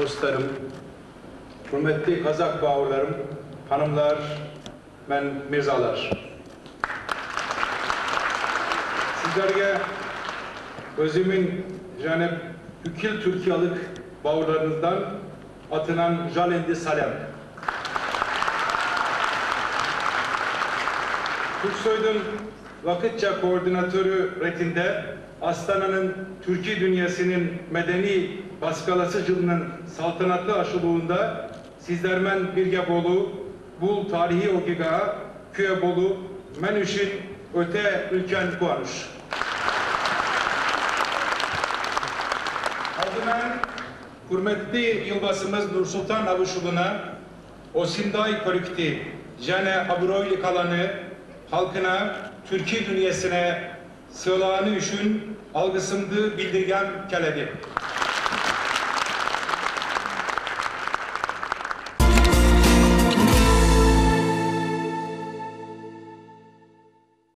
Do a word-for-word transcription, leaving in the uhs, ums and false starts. dostlarım, hürmetli Kazak bağırlarım, hanımlar, ben mirzalar. Sizlerge özümün janep ükil Türkiyalık bağırlarınızdan atınan jalendi salem. Türksoy'un vakıtça koordinatörü retinde Astana'nın Türkiye dünyasının medeni baskalasıcılığının saltanatlı aşılığında sizlermen Birgebolu, Bul tarihi ogiga, Küyebolu, Menüş'in öte ülken kuanuş. Adımen, hürmetli yılbasımız Nursultan Avuşulu'na, Osinday Korikti, Jene Abroyli Kalan'ı, halkına, Türkiye dünyasına sığlağını üçün algısındığı bildirgen keledi.